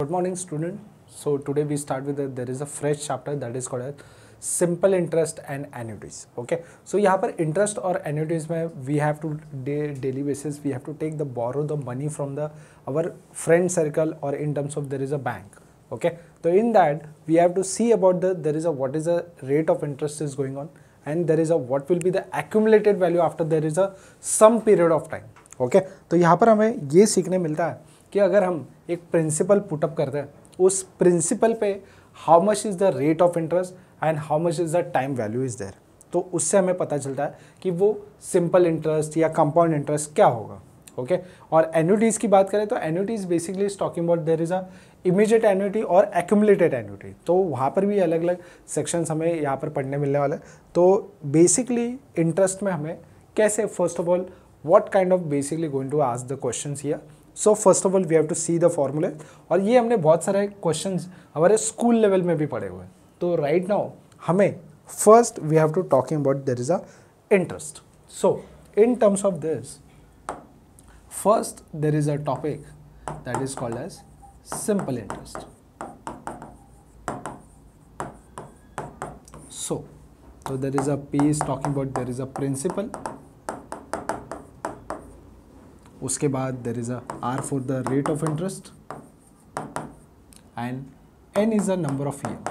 Good morning, student. So today we start with there is a fresh chapter that is called simple interest and annuities. Okay, so यहाँ पर interest और annuities में we have to daily basis we have to take the borrow the money from the our friend circle or in terms of there is a bank. Okay, so in that we have to see about there is a what is the rate of interest is going on and there is a what will be the accumulated value after there is a some period of time. Okay, तो यहाँ पर हमें ये सीखने मिलता है कि अगर हम एक प्रिंसिपल पुटअप करते हैं उस प्रिंसिपल पे how much is the rate of interest and how much is the time value is there, तो उससे हमें पता चलता है कि वो सिंपल इंटरेस्ट या कंपाउंड इंटरेस्ट क्या होगा. ओके, और एन्युटीज़ की बात करें तो annuities basically is talking about there is a immediate annuity और एक्यूमुलेटेड एन्युटी, तो वहाँ पर भी अलग अलग सेक्शंस हमें यहाँ पर पढ़ने मिलने वाला है. तो बेसिकली इंटरेस्ट में हमें कैसे first of all what kind of basically going to ask the questions here. So first of all we have to see the formulae, और ये हमने बहुत सारे क्वेश्चंस हमारे स्कूल लेवल में भी पढ़े हुए हैं. तो राइट नाउ हमें first we have to talking about there is a interest. So in terms of this first there is a topic that is called as simple interest. So there is a P is talking about there is a principal, उसके बाद there is a R for the rate of interest and N is a number of year.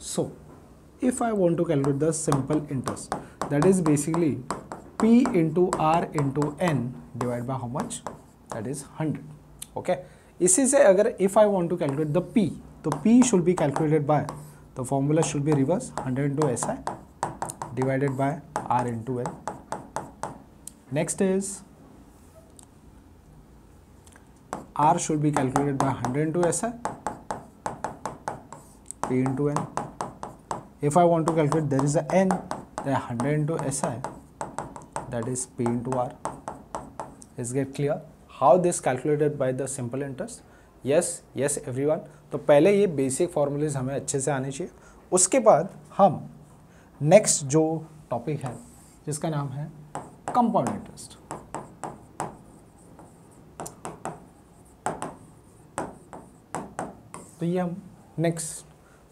So if I want to calculate the simple interest that is basically P into R into N divide by how much that is 100. Okay, इसी से अगर if I want to calculate the P तो P should be calculated by the formula should be reverse 100 into S I divided by R into N. Next is R should be calculated by 100 into SI, P into N. If I want to calculate there is a N, the 100 into SI, that is P into R. Is get clear how this calculated by the simple interest? Yes, yes everyone. तो पहले ये basic formulas हमें अच्छे से आने चाहिए. उसके बाद हम नेक्स्ट जो टॉपिक है जिसका नाम है कंपाउंड इंटरेस्ट. तो ये हम नेक्स्ट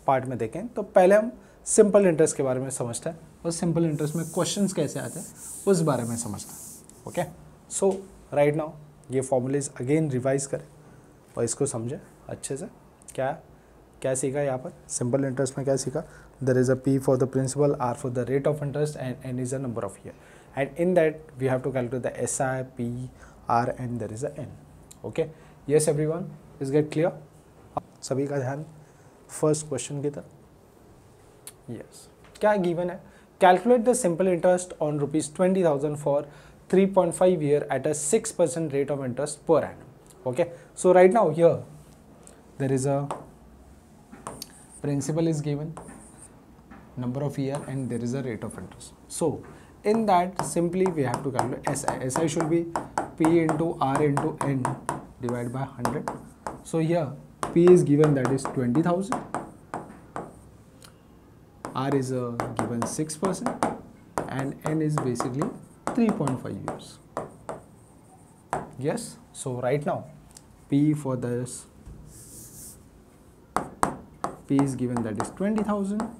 पार्ट में देखें. तो पहले हम सिंपल इंटरेस्ट के बारे में समझते हैं और सिंपल इंटरेस्ट में क्वेश्चंस कैसे आते हैं उस बारे में समझते हैं. ओके, सो राइट नाउ ये फॉर्मूलेज अगेन रिवाइज करें और इसको समझें अच्छे से क्या सीखा यहाँ पर सिंपल इंटरेस्ट में क्या सीखा. There is a P for the principal, R for the rate of interest and N is a number of year, and in that we have to calculate the SI, P, R and there is a N. Okay, yes everyone, is get clear? सभी का ध्यान first question की तरफ. Yes, क्या given है? Calculate the simple interest on ₹20,000 for 3.5 year at a 6% rate of interest per annum. Okay, so right now here there is a principal is given, number of year and there is a rate of interest. So in that simply we have to calculate SI. SI should be P into R into N divided by 100. So here P is given that is 20,000. R is given 6% and N is basically 3.5 years. Yes. So right now P for this P is given that is 20,000.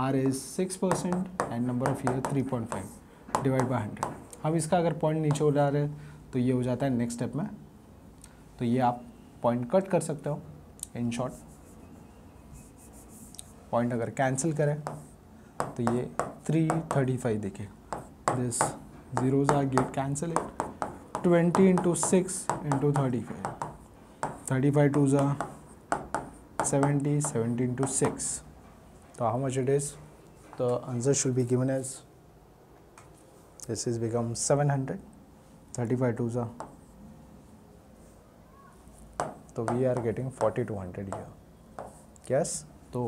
R is 6% and number of year 3.5 divide by 100. हम इसका अगर point नीचे उठा रहे तो ये हो जाता है नेक्स्ट स्टेप में, तो ये आप पॉइंट कट कर सकते हो. इन शॉर्ट पॉइंट अगर कैंसिल करें तो ये 335 देखे. This zeros are get cancel it. 20 into 6 into 35, 35 two ज़ा 70, 70 into 6. So how much it is? The answer should be given as this is become 700. 35 to the. So we are getting 4200 here. Yes. So,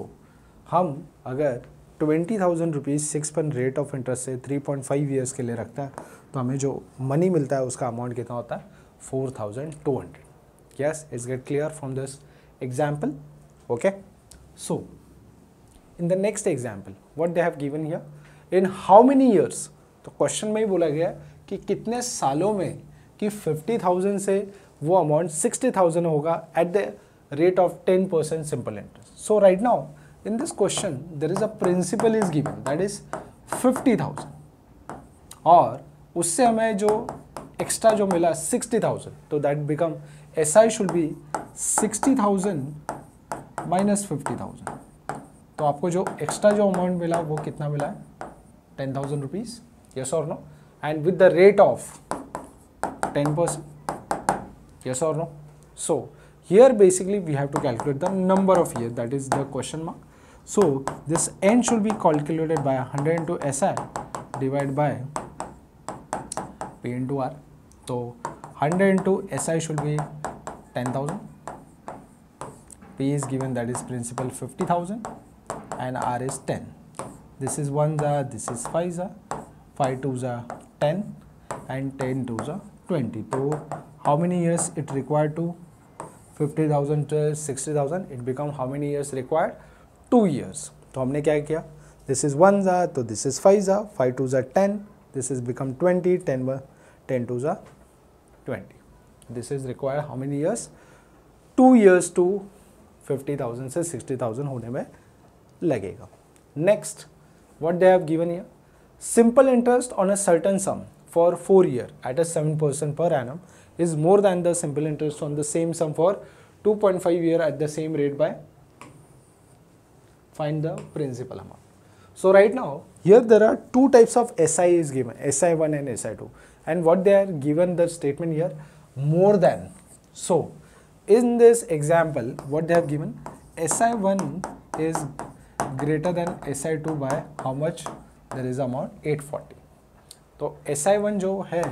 हम अगर 20,000 rupees 6% rate of interest से 3.5 years के लिए रखता है तो हमें जो मनी मिलता है उसका अमाउंट कितना होता है 4200. Yes, it's get clear from this example. Okay, so in the next example what they have given here in how many years, तो क्वेश्चन में ही बोला गया है कि कितने सालों में कि 50,000 से वो अमाउंट 60,000 होगा at the rate of 10% simple interest. So right now in this question there is a principal is given that is 50,000 और उससे हमें जो एक्स्ट्रा जो मिला 60,000 तो that become S I should be 60,000 minus 50,000. तो आपको जो एक्स्ट्रा जो अमाउंट मिला वो कितना मिला है 10,000 रुपीज़ यस और no and with the rate of 10% yes और no. So here basically we have to calculate the number of year that is the question mark. So this N should be calculated by 100 into S I divide by P into R. तो 100 into SI should be 10,000. P is given that is principal 50,000 and R is 10. This is 1s, this is 5s, 5 2s are 10 and 10 2s are 20. तो how many years it required to 50,000 to 60,000 it become how many years required 2 years. तो हमने क्या किया this is 1s तो this is 5s 5 2s are 10 this has become 20 10 2s are 20. This is required how many years 2 years to 50,000 से 60,000 होने में लगेगा. Next what they have given here simple interest on a certain sum for 4 years at a 7% per annum is more than the simple interest on the same sum for 2.5 years at the same rate by find the principal amount. So right now here there are two types of SI is given SI1 and SI2 and what they are given the statement here more than. So in this example what they have given SI1 is greater than SI2 by how much there is amount 840. तो SI1 जो है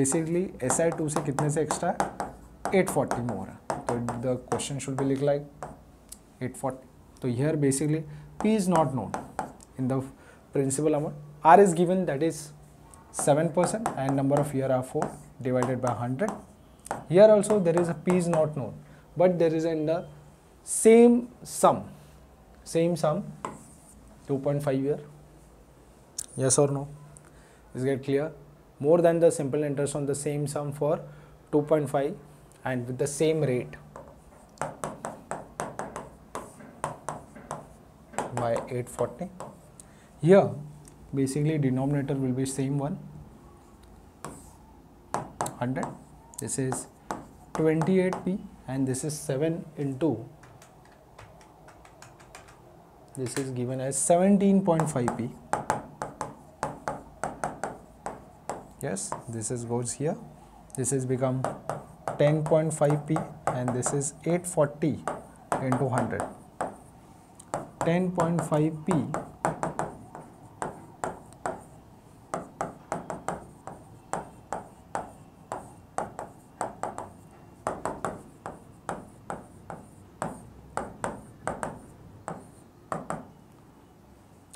basically SI2 से कितने से extra 840 more है तो the question should be like 840. तो here basically P is not known in the principal amount. R is given that is 7% and number of year are 4 divided by 100. Here also there is a P is not known but there is in the same sum 2.5 years yes or no is get clear more than the simple interest on the same sum for 2.5 and with the same rate by 840. Here basically denominator will be same one 100 this is 28p and this is 7 into this is given as 17.5p yes this is goes here this is become 10.5p and this is 840 into 100 10.5p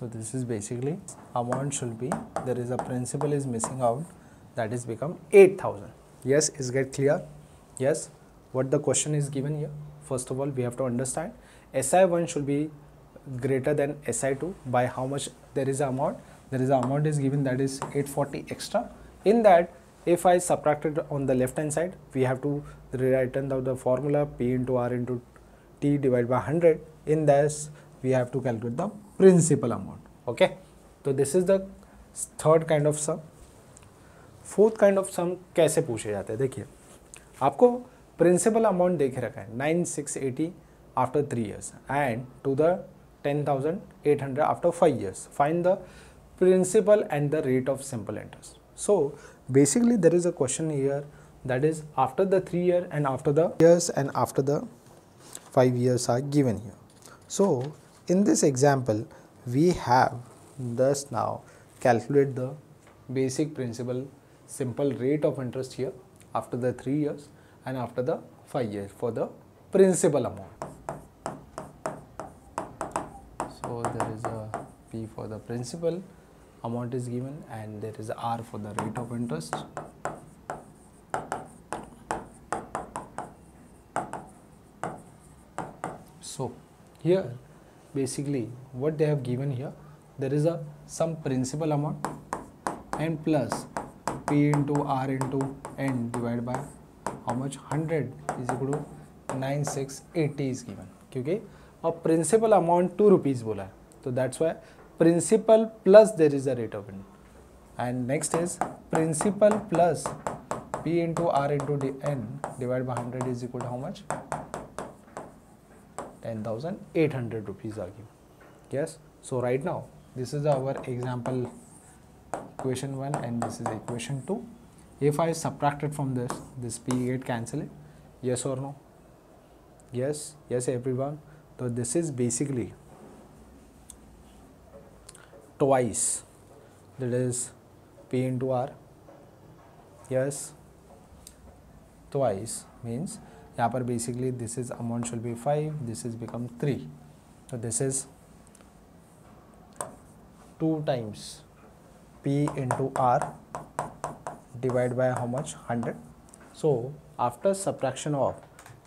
so this is basically amount should be there is a principal is missing out that is become 8,000. Yes is get clear yes what the question is given here. First of all we have to understand SI1 should be greater than SI2 by how much there is amount is given that is 840 extra. In that if I subtracted on the left hand side we have to rewrite out the formula P into R into T divided by 100. In this we have to calculate the principal amount. Okay, so this is the third kind of sum. Fourth kind of sum कैसे पूछे जाते हैं देखिए आपको principal amount देखे रखा है 9,680 after 3 years and to the 10,800 after 5 years. Find the principal and the rate of simple interest. So basically there is a question here that is after the 3 years and after the years and after the 5 years are given here. So in this example we have thus now calculate the basic principal simple rate of interest here after the 3 years and after the 5 years for the principal amount. So there is a P for the principal amount is given and there is a R for the rate of interest. So here basically what they have given here there is a some principal amount and plus P into R into N divided by how much? 100 is equal to 9680 is given. क्योंकि अब principal amount 2 rupees बोला है, तो that's why principal plus there is a rate of interest. And next is principal plus P into R into N divided by 100 is equal to how much? 10,800 rupees are given. Yes. So right now this is our example equation 1 and this is equation 2. If I subtracted from this, this P get cancelled. Yes or no? Yes. Yes, everyone. So this is basically twice. That is P into R. Yes. Twice means यहाँ पर basically this is amount should be 5, this is become 3. So this is 2 times P into R divided by how much? 100. So after subtraction of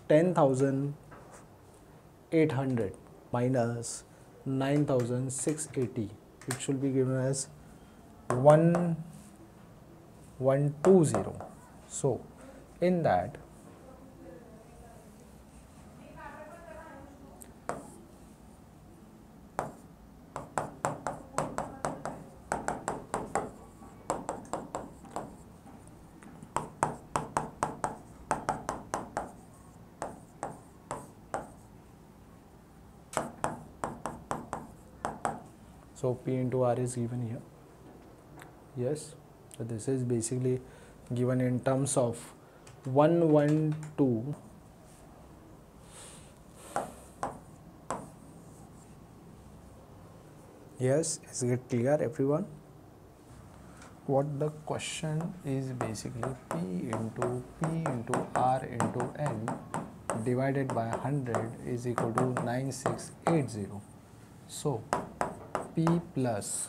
10,800 minus 9,680, it should be given as 1120. So in that, so P into R is given here. Yes, so this is basically given in terms of 112 . Yes, is it clear everyone? What the question is basically P into R into N divided by 100 is equal to 9680. So P plus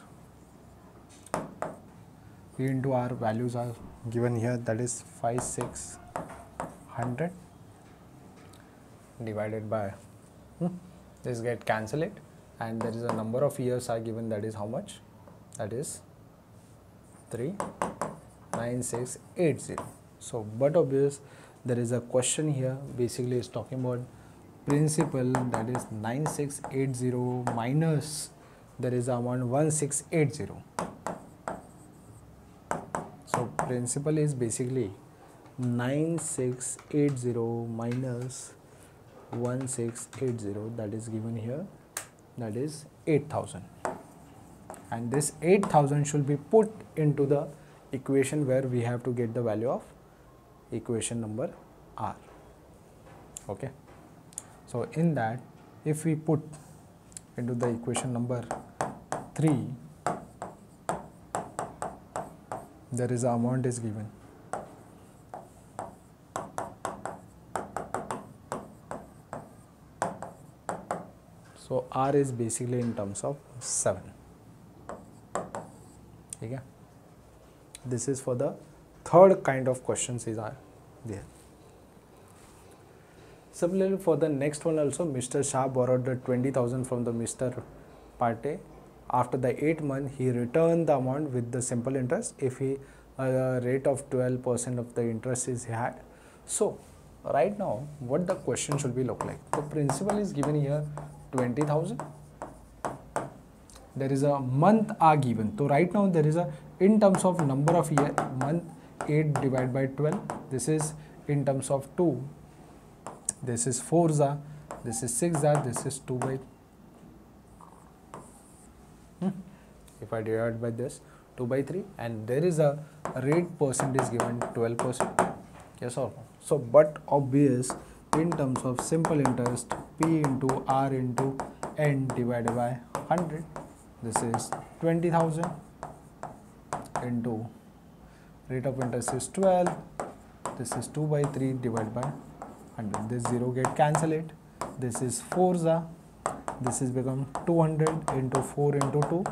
P into R values are given here, that is 5,600 divided by this get cancelled, and there is a number of years are given, that is how much? That is 39680. So but obvious there is a question here basically is talking about principal, that is 9680 minus there is amount 1680. So principal is basically 9680 minus 1680, that is given here, that is 8,000, and this 8,000 should be put into the equation where we have to get the value of equation number R. Okay, so in that if we put into the equation number 3, there is amount is given. So R is basically in terms of 7. Okay. This is for the third kind of questions is there. Similarly for the next one also, Mr. Shah borrowed the 20,000 from the Mr. Pate. After the 8 months, he returned the amount with the simple interest if he rate of 12% of the interest is he had. So right now what the question should be look like? The principal is given here 20,000. There is a month are given. So right now there is a in terms of number of year, month 8 divided by 12. This is in terms of 2. This is 4 za, this is 6 za, this is 2 by. If I divide by this, 2 by 3, and there is a rate percent is given 12%. Yes or no? So, but obvious in terms of simple interest, P into R into N divided by 100. This is 20,000 into rate of interest is 12. This is 2 by 3 divided by 100. This 0 get cancel it. This is 4 za. This is become 200 into 4 into 2.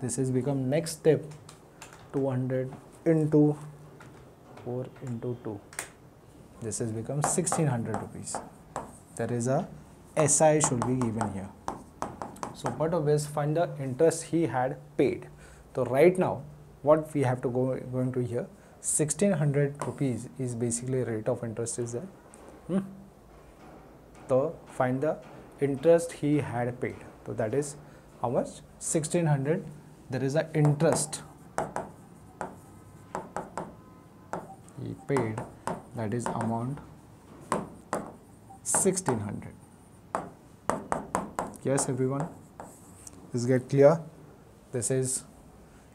This is become next step 200 into 4 into 2. This is become 1600 rupees. There is a SI should be given here. So but always find the interest he had paid. So right now what we have to going to here, 1,600 rupees is basically rate of interest is there. So find the interest he had paid. So that is how much? 1,600. There is a interest he paid, that is amount 1,600. Yes, everyone, this get clear? This is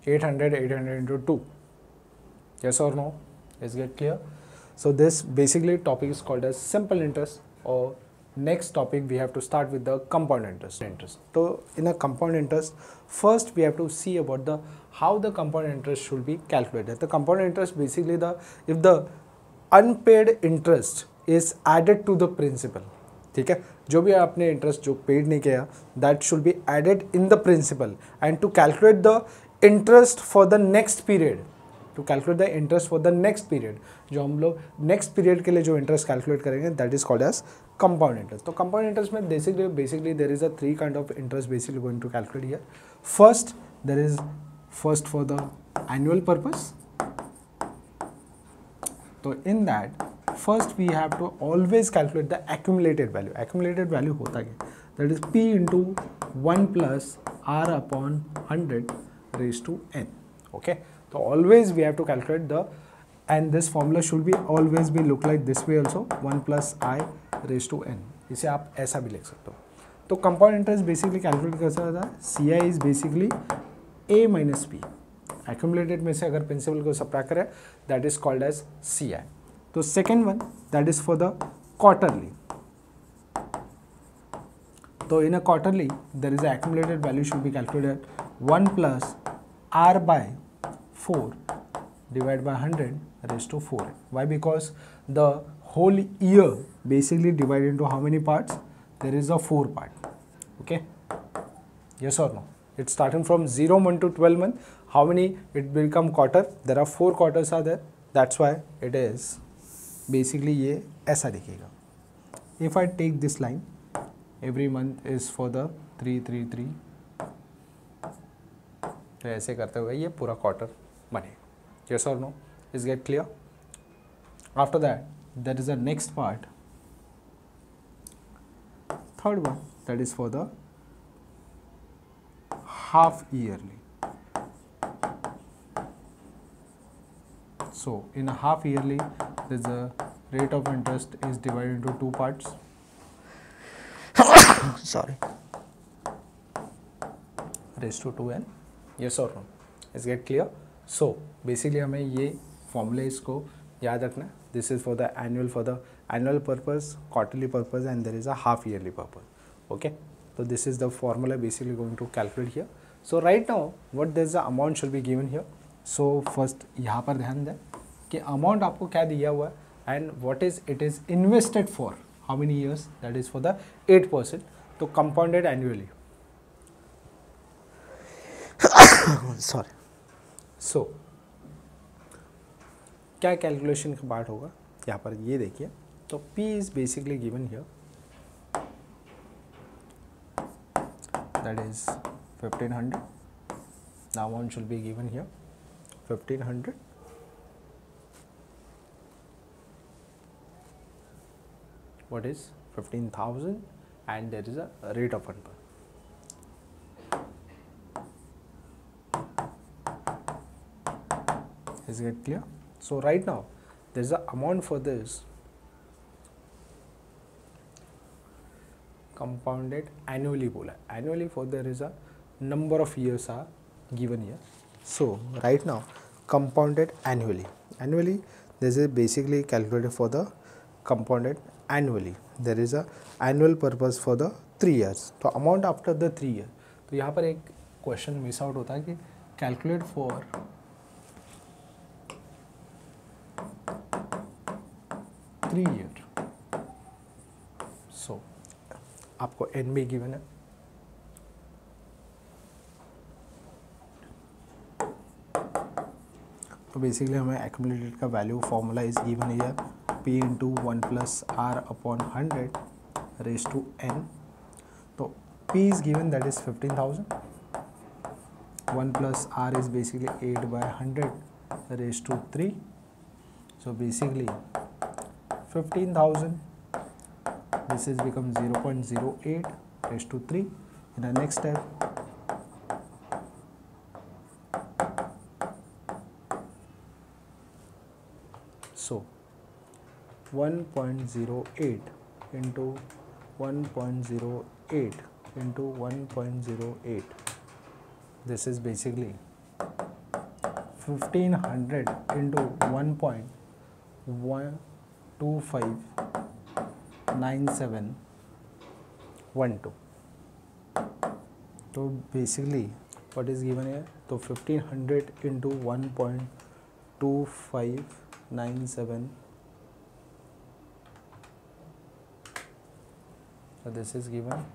800, 800 into 2. Yes or no? Is get clear? So this basically topic is called as simple interest, or next topic we have to start with the compound interest. So in a compound interest, first we have to see about the how the compound interest should be calculated. The compound interest basically the if the unpaid interest is added to the principal. ठीक है, जो भी आपने interest जो paid नहीं किया, that should be added in the principal, and to calculate the interest for the next period, to calculate the interest for the next period, जो हम लोग next period के लिए जो interest calculate करेंगे, that is called as compound interest. तो compound interest में basically there is a three kind of interest basically going to calculate here. First, there is first for the annual purpose. So in that, first we have to always calculate the accumulated value. Accumulated value hota hai, that is P into 1 plus R upon 100 raised to N. Okay, so always we have to calculate the, and this formula should be always be look like this way also, 1 plus I raised to N. इसे आप ऐसा भी लिख सकते हो. तो compound interest basically calculate कर सकता था. CI is basically A minus P. Accumulated में से अगर principal को subtract करें, that is called as CI. So second one, that is for the quarterly. So in a quarterly, there is a accumulated value should be calculated 1 plus R by 4 divided by 100 raised to 4. Why? Because the whole year basically divided into how many parts? There is a 4 part. Okay? Yes or no? It's starting from 0 month to 12 month. How many it become quarter? There are 4 quarters are there. That's why it is basically ये ऐसा दिखेगा. If I take this line, every month is for the 3 3 3, तो ऐसे करते हुए ये पूरा quarter बनेगा. Yes or no? Is get clear? After that, there is a next part, third one, that is for the half yearly. So in a half yearly, the rate of interest is divided into 2 parts. Sorry. Raised to 2n. Yes or no? Is get clear? So basically, हमें ये formulas को याद रखना. This is for the annual purpose, quarterly purpose, and there is a half yearly purpose. Okay. So this is the formula basically going to calculate here. So right now, what is the amount should be given here? So first यहाँ पर ध्यान दें कि amount आपको क्या दिया हुआ है, and what is it is invested for how many years, that is for the 8%, तो compounded annually. Sorry. So क्या calculation का पार्ट होगा यहाँ पर, ये देखिए. तो P is basically given here, that is 1,500. The amount should be given here, 1,500. What is 15,000, and there is a rate of interest. Is it clear? So right now there is an amount for this compounded annually bola. Annually for there is a number of years are given here. So right now compounded annually. Annually this is basically calculated for the compounded annually. There is a annual purpose for the 3 years. So amount after the 3 years. तो यहाँ पर एक question miss out होता है कि calculate for three years. So आपको n भी given है. तो basically हमें accumulated का value formula is given here. P into 1 plus R upon 100 raised to N. So P is given, that is 15,000. 1 plus R is basically 8 by 100 raised to 3. So basically 15,000, this is become 0.08 raised to 3. In the next step, so 1.08 into 1.08 into 1.08, this is basically 1500 into 1.1259712. So basically what is given here? So 1500 into 1.2597. So this is given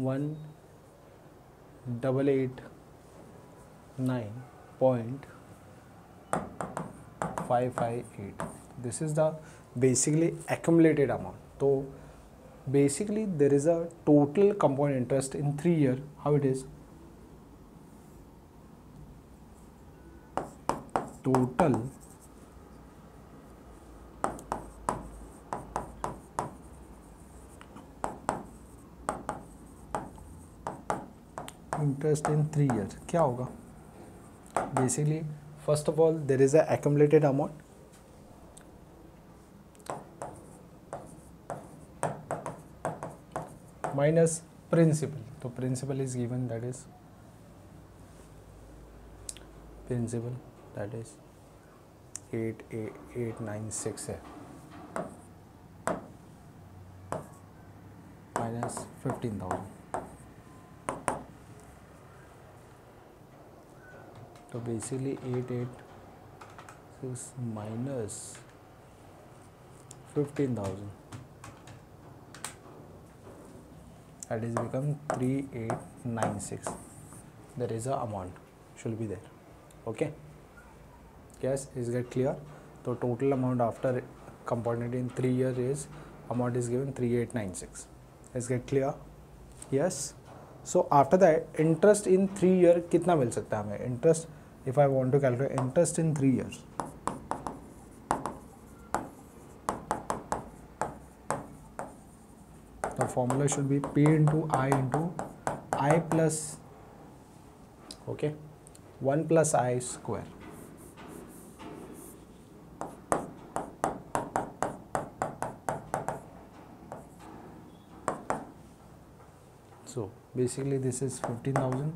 1,889.558. This is the basically accumulated amount. So basically there is a total compound interest in 3 years. How it is? Total interest in 3 years क्या होगा? Basically, first of all, there is a accumulated amount. Minus principal. So principal is given, that is principal, that is 88,896 है. Minus 15,000. So basically 886 minus 15,000, that is become 3896. There is a amount should be there. Okay, yes, is get clear? So total amount after compounded in 3 years is amount is given 3896. Is get clear? Yes. So after that, interest in 3 year कितना मिल सकता है हमें? Interest, if I want to calculate interest in 3 years, the formula should be P into I plus, okay, 1 plus I square. So basically this is 15,000.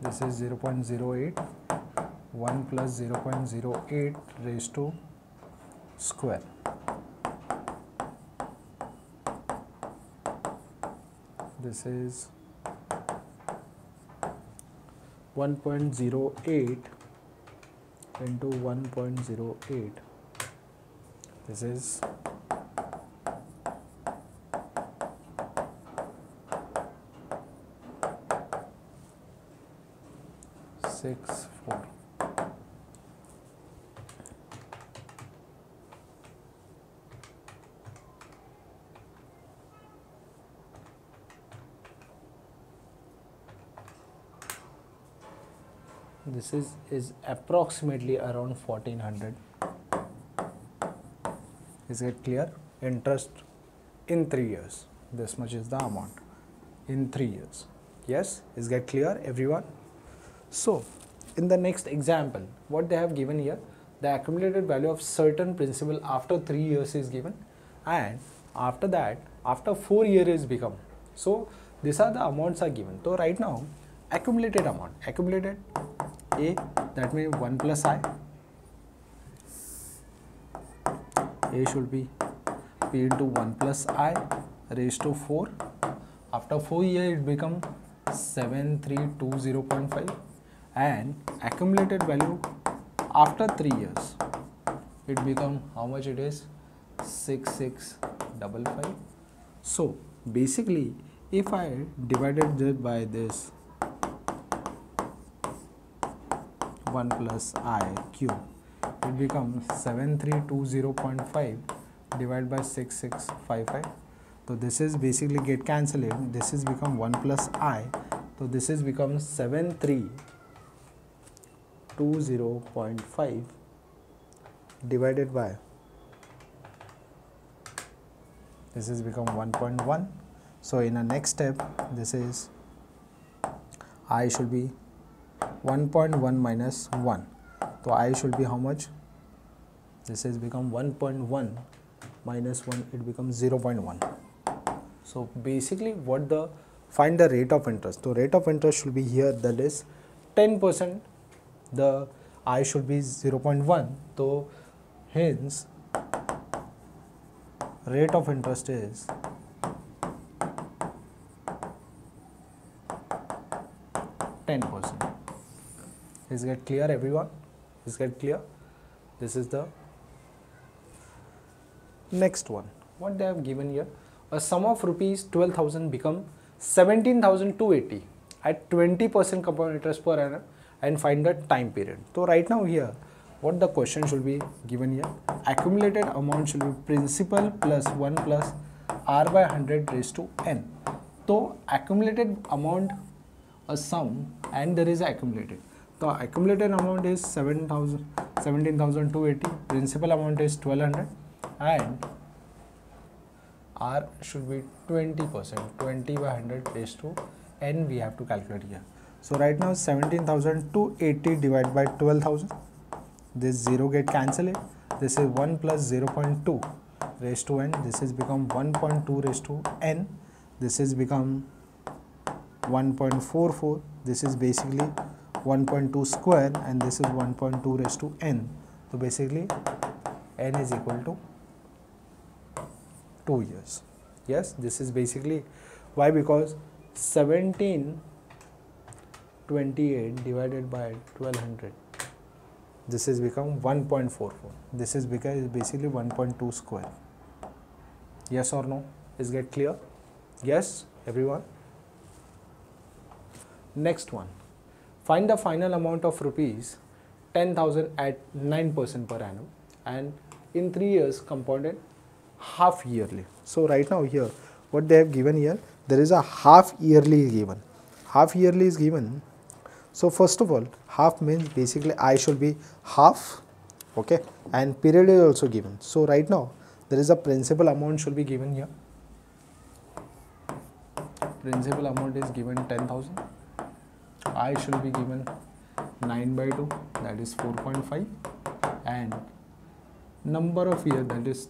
This is 0.08. 1 plus 0.08 raised to square. This is 1.08 into 1.08. This is 64. This is approximately around 1400. Is it clear? Interest in 3 years. This much is the amount in 3 years. Yes, is it clear, everyone? So in the next example, what they have given here, the accumulated value of certain principal after 3 years is given, and after that, after 4 years is become. So these are the amounts are given. So right now, accumulated amount, accumulated A, that means 1 plus I, A should be P into 1 plus I raised to 4. After 4 years it become 7320.5, and accumulated value after 3 years it become how much? It is 6655. So basically if I divided it by this 1 plus I cube, it becomes 7320.5 divided by 6655. So this is basically get cancelled. This is become 1 plus I. So this is become 73 20.5 divided by this is become 1.1. So in the next step, this is I should be 1.1 minus 1. So I should be how much? This has become 1.1 minus 1, it becomes 0.1. So basically what the find the rate of interest. So rate of interest should be here, the list 10%, the I should be 0.1. So hence rate of interest is 10%. Is get clear, everyone? Is get clear? This is the next one. What they have given here? A sum of rupees 12,000 become 17,280 at 20% compound interest per annum and find the time period. So right now here, what the question should be given here? Accumulated amount should be principal plus 1 plus r by 100 raised to n. So accumulated amount, a sum, and there is accumulated. The accumulated amount is 17,280, principal amount is 1200, and R should be 20%, 20 by 100 raised to n we have to calculate here. So right now 17,280 divided by 12,000, this 0 get cancelled, this is 1 plus 0.2 raised to n, this is become 1.2 raised to n, this is become 1.44, this is basically 1.2 square, and this is 1.2 raised to n. So basically n is equal to 2 years. Yes, this is basically why, because 1728 divided by 1200, this is become 1.44, this is because basically 1.2 square. Yes or no? Is get clear? Yes, everyone. Next one. Find the final amount of rupees 10,000 at 9% per annum and in 3 years compounded half yearly. So right now here, what they have given here, there is a half yearly is given. Half yearly is given. So first of all, half means basically I should be half, okay, and period is also given. So right now there is a principal amount should be given here. Principal amount is given 10,000. I should be given 9 by 2, that is 4.5, and number of year, that is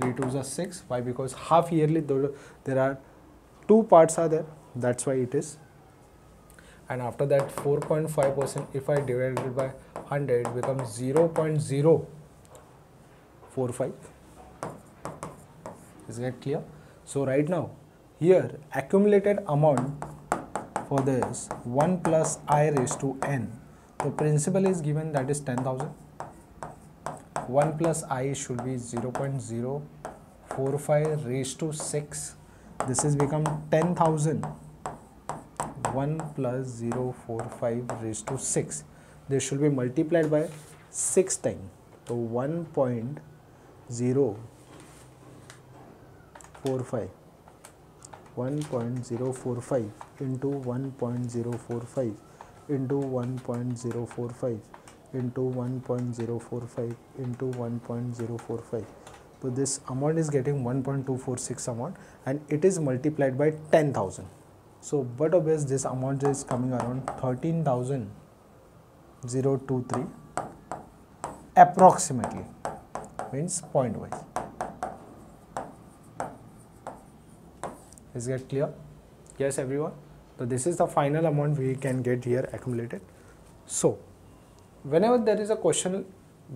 3 2s are 6. Why? Because half yearly there are two parts are there, that's why it is. And after that 4.5%, if I divide it by 100, it becomes 0.045. Is that clear? So right now here accumulated amount for this 1 plus I raised to n. So principal is given, that is 10,000. 1 plus I should be 0.045 raised to 6. This is become 10,000. 1 plus 0.045 raised to 6. This should be multiplied by 6 times. So 1.045 into 1.045 into 1.045 into 1.045 into 1.045. So this amount is getting 1.246 amount, and it is multiplied by 10,000. So but obviously this amount is coming around 13,023 approximately, means point wise. Is that clear? Yes, everyone. So this is the final amount we can get here accumulated. So whenever there is a question,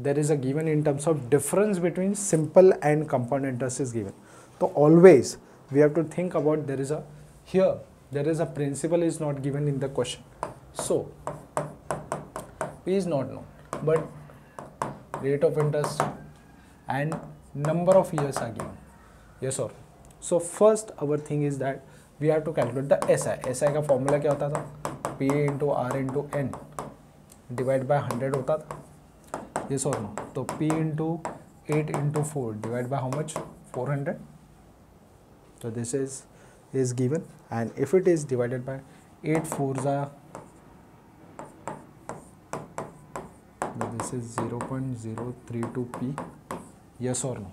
there is a given in terms of difference between simple and compound interest is given. So always we have to think about there is a here there is a principal is not given in the question. So P is not known, but rate of interest and number of years are given. Yes or no? So first our thing is that we have to calculate the SI. SI का formula क्या होता था? P into R into N divide by 100 होता था. Yes or no? तो P into 8 into 4 divide by how much? 400. So this is given, and if it is divided by 8 4s are This is 0.032p. Yes or no?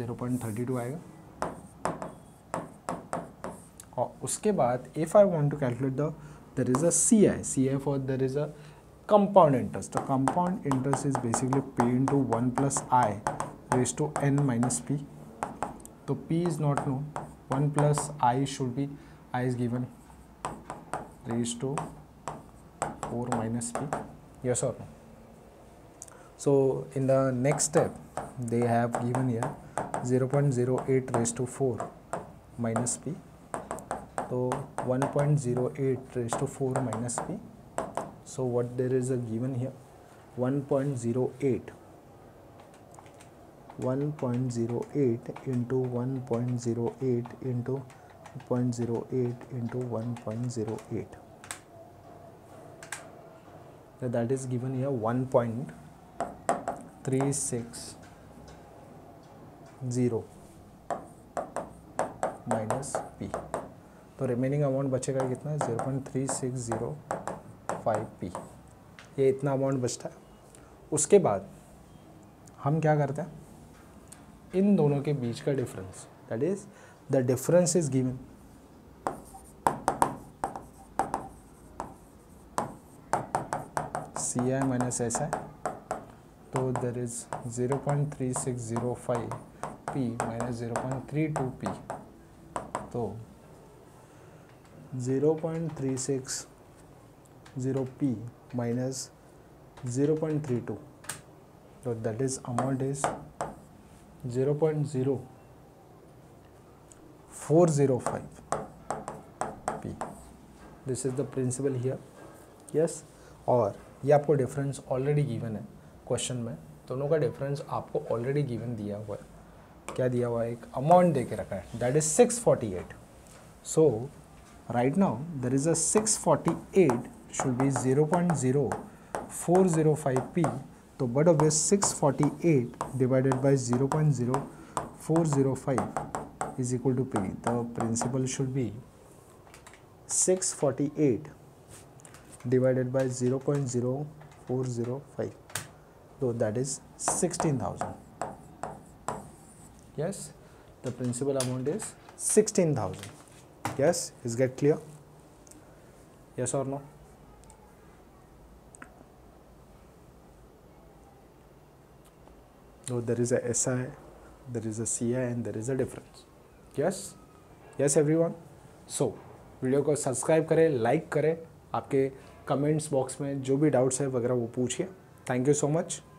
0.32 आएगा. और उसके बाद if I want to calculate the there is a CI for there is a compound interest. The compound interest is basically p into 1 plus I raised to n minus p. So p is not known. 1 plus I should be I is given raised to 4 minus p. Yes or no? So in the next step they have given here 0.08 raised to 4 minus p. So 1.08 raised to 4 minus p. So what there is a given here 1.08 into 1.08 into 0.08 into 1.08. So that is given here 1.360 minus p. तो remaining amount बचेगा कितना 0.3605p. ये इतना amount बचता है. उसके बाद हम क्या करते हैं इन दोनों के बीच का difference that is the difference is given. C I minus S I तो there is 0.3605p minus 0.32p. तो 0.360p minus 0.32. So that is amount is 0.0405p. This is the principle here. Yes. और ये आपको difference already given है question में. दोनों का difference आपको already given दिया हुआ है. क्या दिया हुआ है एक amount दे के रखा है that is 648. So right now there is a 648 should be 0.0405p. So but of this 648 divided by 0.0405 is equal to p. The principle should be 648 divided by 0.0405. So that is 16,000. Yes, the principal amount is 16,000. Yes, is get clear? Yes or no? So there is a SI, there is a CI and there is a difference. Yes? Yes everyone? So, video को subscribe करें, like करें, आपके comments box में जो भी doubts है वगैरह वो पूछिए. Thank you so much.